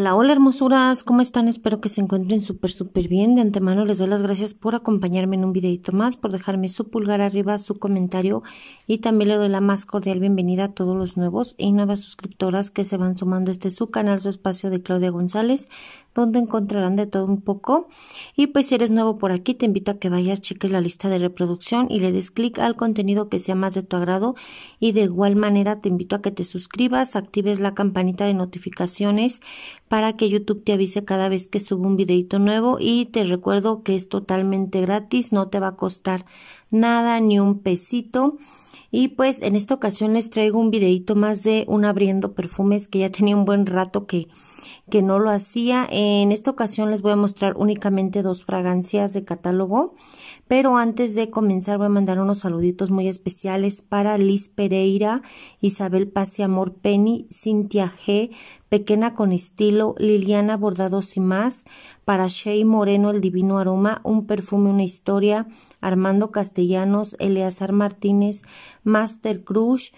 Hola, hola hermosuras, ¿cómo están? Espero que se encuentren súper, súper bien. De antemano les doy las gracias por acompañarme en un videito más, por dejarme su pulgar arriba, su comentario, y también le doy la más cordial bienvenida a todos los nuevos y nuevas suscriptoras que se van sumando a este su canal, su espacio de Claudia González, donde encontrarán de todo un poco. Y pues si eres nuevo por aquí, te invito a que vayas, cheques la lista de reproducción y le des clic al contenido que sea más de tu agrado, y de igual manera te invito a que te suscribas, actives la campanita de notificaciones para que YouTube te avise cada vez que subo un videito nuevo, y te recuerdo que es totalmente gratis, no te va a costar nada ni un pesito. Y pues en esta ocasión les traigo un videito más de un abriendo perfumes que ya tenía un buen rato que no lo hacía. En esta ocasión les voy a mostrar únicamente dos fragancias de catálogo, pero antes de comenzar voy a mandar unos saluditos muy especiales para Liz Pereira, Isabel Paz y Amor, Penny, Cynthia G., Pequeña con Estilo, Liliana Bordados y Más, para Shea Moreno, El Divino Aroma, Un Perfume, Una Historia, Armando Castellanos, Eleazar Martínez, Master Crush,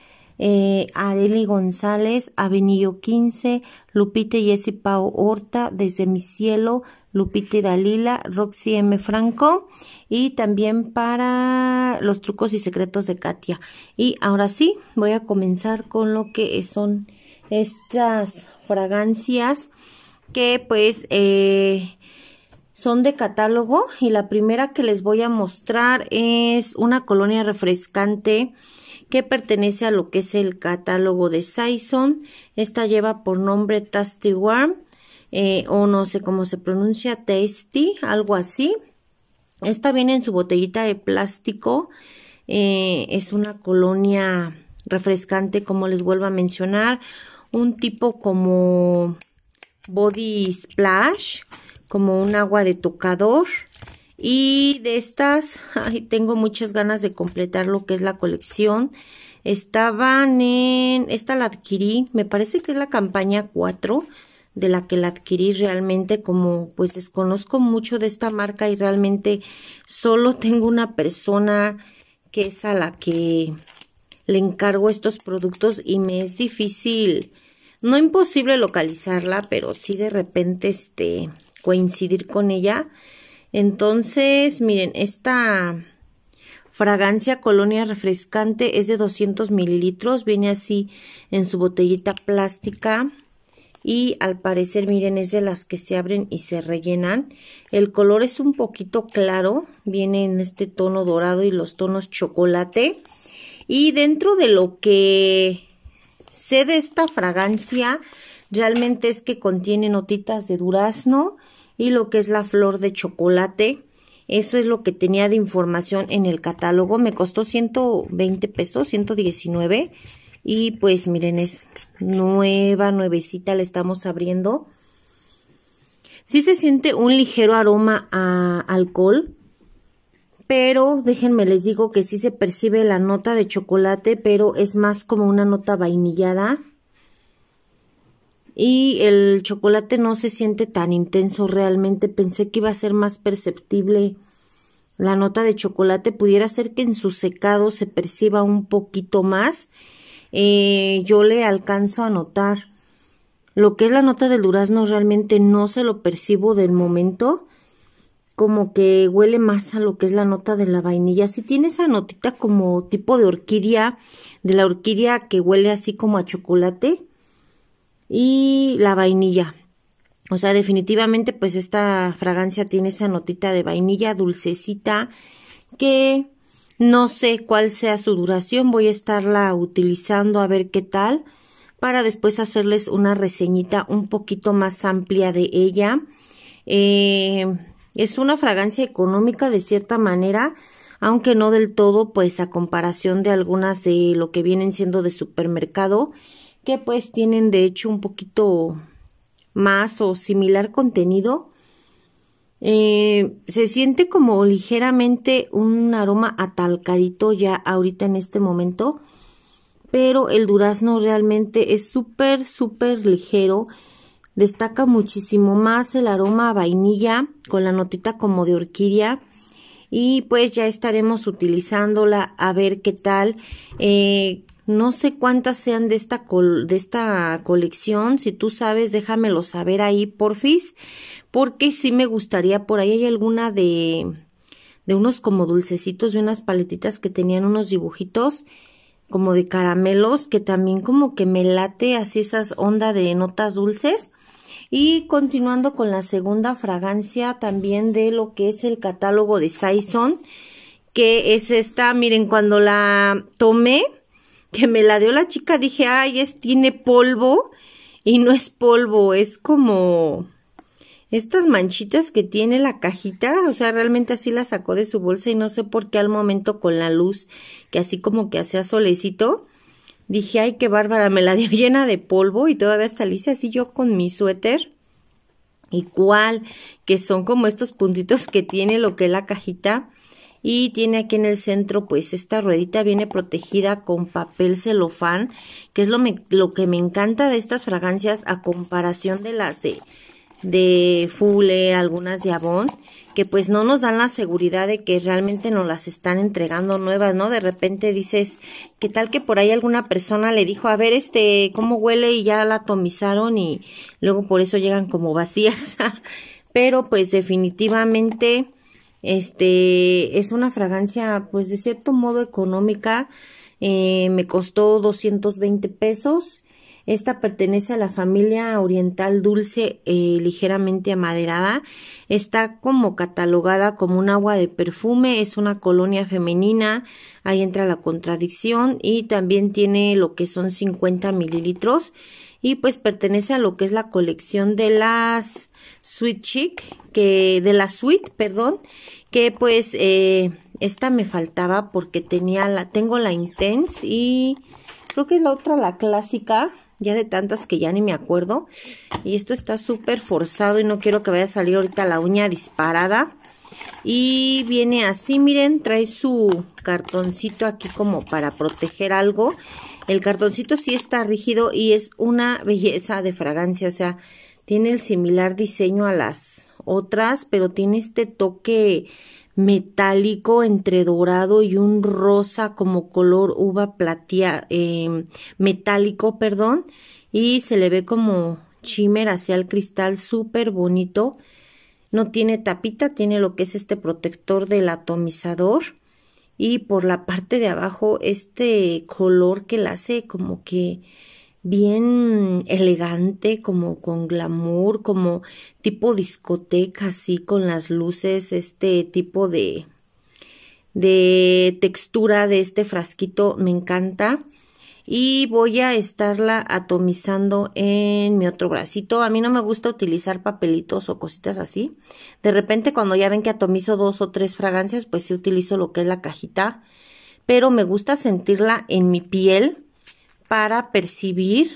Areli González, Avenillo 15, Lupita y Jessy Pau Horta, Desde mi Cielo, Lupita y Dalila, Roxy M. Franco, y también para los trucos y secretos de Katia. Y ahora sí, voy a comenzar con lo que son estas fragancias que pues son de catálogo, y la primera que les voy a mostrar es una colonia refrescante que pertenece a lo que es el catálogo de Saison. Esta lleva por nombre Tasty Warm, o no sé cómo se pronuncia, Tasty, algo así. Esta viene en su botellita de plástico, es una colonia refrescante, como les vuelvo a mencionar, un tipo como body splash, como un agua de tocador. Y de estas, ay, tengo muchas ganas de completar lo que es la colección. Estaban en, esta la adquirí, me parece que es la campaña 4 de la que la adquirí. Realmente, como pues desconozco mucho de esta marca y realmente solo tengo una persona que es a la que le encargo estos productos, y me es difícil, no imposible localizarla, pero sí de repente coincidir con ella. Entonces, miren, esta fragancia colonia refrescante es de 200 mililitros. Viene así en su botellita plástica, y al parecer, miren, es de las que se abren y se rellenan. El color es un poquito claro, viene en este tono dorado y los tonos chocolate. Y dentro de lo que sé de esta fragancia, realmente es que contiene notitas de durazno y lo que es la flor de chocolate. Eso es lo que tenía de información en el catálogo. Me costó 120 pesos, 119. Y pues miren, es nueva, nuevecita, la estamos abriendo. Sí se siente un ligero aroma a alcohol, pero déjenme les digo que sí se percibe la nota de chocolate, pero es más como una nota vainillada. Y el chocolate no se siente tan intenso realmente. Pensé que iba a ser más perceptible la nota de chocolate. Pudiera ser que en su secado se perciba un poquito más. Yo le alcanzo a notar lo que es la nota del durazno, realmente no se lo percibo del momento. Como que huele más a lo que es la nota de la vainilla. Sí tiene esa notita como tipo de orquídea, de la orquídea que huele así como a chocolate. Y la vainilla, o sea, definitivamente pues esta fragancia tiene esa notita de vainilla dulcecita, que no sé cuál sea su duración. Voy a estarla utilizando a ver qué tal, para después hacerles una reseñita un poquito más amplia de ella. Es una fragancia económica de cierta manera, aunque no del todo, pues a comparación de algunas de lo que vienen siendo de supermercado, que pues tienen de hecho un poquito más o similar contenido. Se siente como ligeramente un aroma atalcadito ya ahorita en este momento, pero el durazno realmente es súper, súper ligero. Destaca muchísimo más el aroma a vainilla con la notita como de orquídea. y pues ya estaremos utilizándola a ver qué tal. No sé cuántas sean de esta colección. Si tú sabes, déjamelo saber ahí, porfis, porque sí me gustaría. Por ahí hay alguna de unos como dulcecitos, de unas paletitas que tenían unos dibujitos como de caramelos, que también como que me late así esas ondas de notas dulces. Y continuando con la segunda fragancia también de lo que es el catálogo de Saison, que es esta. Miren, cuando la tomé, que me la dio la chica, dije, ay, tiene polvo, y no es polvo, es como estas manchitas que tiene la cajita. O sea, realmente así la sacó de su bolsa, y no sé por qué al momento con la luz, que así como que hacía solecito, dije, ay, qué bárbara, me la dio llena de polvo. Y todavía está lisa, así yo con mi suéter. ¿Y cuál? Que son como estos puntitos que tiene lo que es la cajita. Y tiene aquí en el centro, pues, esta ruedita. Viene protegida con papel celofán, que es lo que me encanta de estas fragancias a comparación de las de Fule, algunas de Avon, que pues no nos dan la seguridad de que realmente nos las están entregando nuevas, ¿no? De repente dices, ¿qué tal que por ahí alguna persona le dijo, a ver, ¿cómo huele? Y ya la atomizaron y luego por eso llegan como vacías. Pero pues definitivamente, es una fragancia, pues de cierto modo económica. Me costó 220 pesos. Esta pertenece a la familia oriental dulce, ligeramente amaderada. Está como catalogada como un agua de perfume. Es una colonia femenina. Ahí entra la contradicción. Y también tiene lo que son 50 mililitros. Y pues pertenece a lo que es la colección de las Sweet Chic, que pues esta me faltaba porque tengo la Intense y creo que es la otra, la clásica. Ya de tantas que ya ni me acuerdo. Y esto está súper forzado y no quiero que vaya a salir ahorita la uña disparada. Y viene así, miren, trae su cartoncito aquí como para proteger algo. El cartoncito sí está rígido y es una belleza de fragancia. O sea, tiene el similar diseño a las otras, pero tiene este toque metálico entre dorado y un rosa como color uva plateada, metálico, perdón, y se le ve como shimmer hacia el cristal, súper bonito. No tiene tapita, tiene lo que es este protector del atomizador, y por la parte de abajo este color que la hace como que bien elegante, como con glamour, como tipo discoteca, así con las luces. Este tipo de textura de este frasquito me encanta, y voy a estarla atomizando en mi otro bracito. A mí no me gusta utilizar papelitos o cositas así. De repente, cuando ya ven que atomizo 2 o 3 fragancias, pues sí utilizo lo que es la cajita, pero me gusta sentirla en mi piel para percibir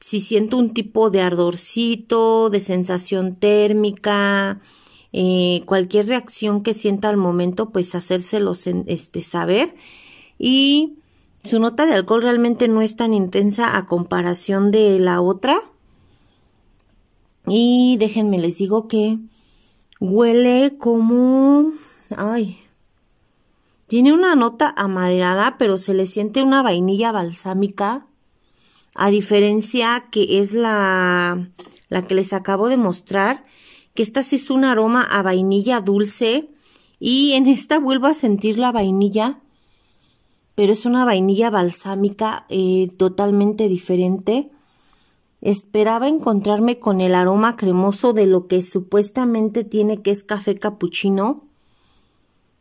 si siento un tipo de ardorcito, de sensación térmica, cualquier reacción que sienta al momento, pues hacérselo saber. Y su nota de alcohol realmente no es tan intensa a comparación de la otra. Y déjenme les digo que huele como... ay, tiene una nota amaderada, pero se le siente una vainilla balsámica, a diferencia que es la que les acabo de mostrar, que esta sí es un aroma a vainilla dulce, y en esta vuelvo a sentir la vainilla, pero es una vainilla balsámica totalmente diferente. Esperaba encontrarme con el aroma cremoso de lo que supuestamente tiene, que es café capuchino.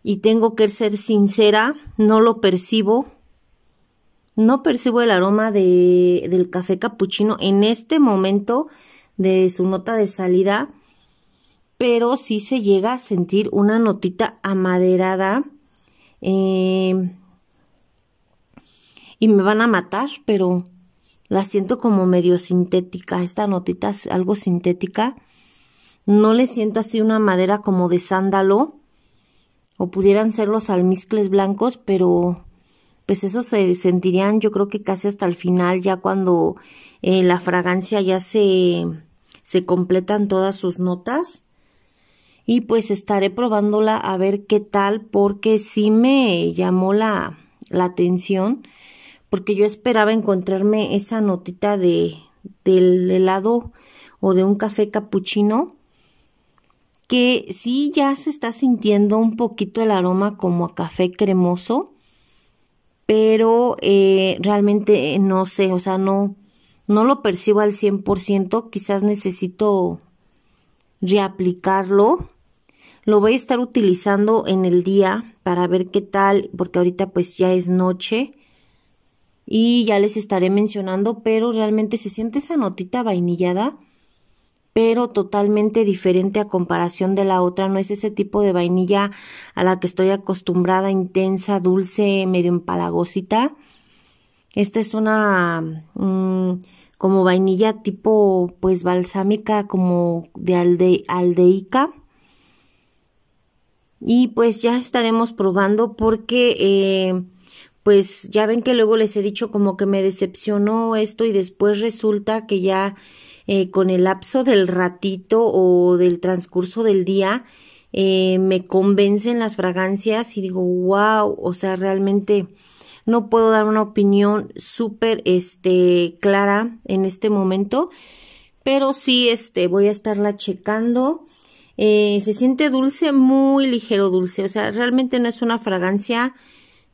Y tengo que ser sincera, no lo percibo. No percibo el aroma del café capuchino en este momento de su nota de salida. Pero sí se llega a sentir una notita amaderada. Y me van a matar, pero la siento como medio sintética. Esta notita es algo sintética. No le siento así una madera como de sándalo, o pudieran ser los almizcles blancos, pero pues eso se sentirían, yo creo que casi hasta el final, ya cuando la fragancia ya se completan todas sus notas. y pues estaré probándola a ver qué tal, porque sí me llamó la atención, porque yo esperaba encontrarme esa notita del helado o de un café capuchino, que sí ya se está sintiendo un poquito el aroma como a café cremoso, pero realmente no sé, o sea, no lo percibo al 100%, quizás necesito reaplicarlo. Lo voy a estar utilizando en el día para ver qué tal, porque ahorita pues ya es noche y ya les estaré mencionando, pero realmente se siente esa notita vainillada, pero totalmente diferente a comparación de la otra. No es ese tipo de vainilla a la que estoy acostumbrada, intensa, dulce, medio empalagosita. Esta es una como vainilla tipo pues balsámica, como de aldehíca. Y pues ya estaremos probando, porque pues ya ven que luego les he dicho como que me decepcionó esto y después resulta que ya con el lapso del ratito o del transcurso del día me convencen las fragancias y digo wow, o sea, realmente no puedo dar una opinión súper clara en este momento, pero sí voy a estarla checando. Se siente dulce, muy ligero dulce, o sea, realmente no es una fragancia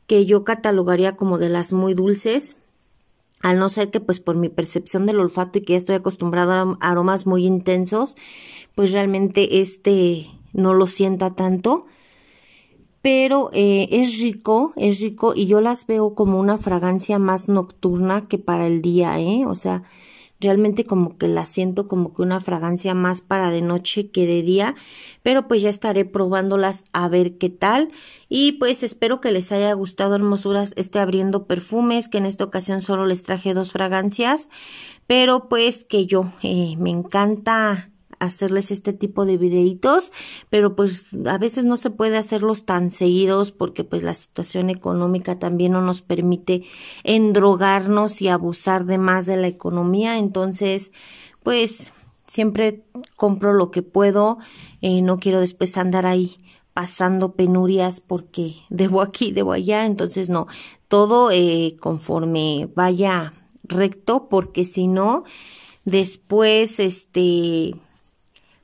que yo catalogaría como de las muy dulces, al no ser que pues por mi percepción del olfato y que ya estoy acostumbrado a aromas muy intensos, pues realmente no lo sienta tanto. Pero es rico y yo las veo como una fragancia más nocturna que para el día, o sea, realmente como que la siento como que una fragancia más para de noche que de día, pero pues ya estaré probándolas a ver qué tal. Y pues espero que les haya gustado, hermosuras, abriendo perfumes, que en esta ocasión solo les traje dos fragancias, pero pues que yo me encanta hacerles este tipo de videitos, pero pues a veces no se puede hacerlos tan seguidos porque pues la situación económica también no nos permite endrogarnos y abusar de más de la economía. Entonces pues siempre compro lo que puedo, no quiero después andar ahí pasando penurias porque debo aquí, debo allá. Entonces no, todo conforme vaya recto, porque si no después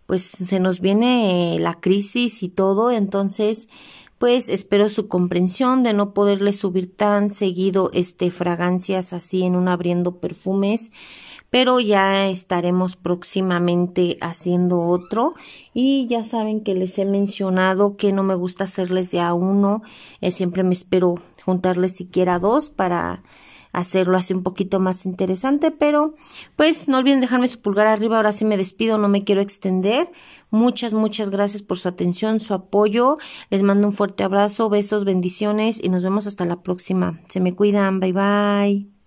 pues se nos viene la crisis y todo. Entonces pues espero su comprensión de no poderles subir tan seguido fragancias así en un abriendo perfumes, pero ya estaremos próximamente haciendo otro. Y ya saben que les he mencionado que no me gusta hacerles de a uno, siempre me espero juntarles siquiera dos para hacerlo así un poquito más interesante. Pero pues no olviden dejarme su pulgar arriba. Ahora sí me despido, no me quiero extender. Muchas gracias por su atención, su apoyo. Les mando un fuerte abrazo, besos, bendiciones y nos vemos hasta la próxima. Se me cuidan, bye bye.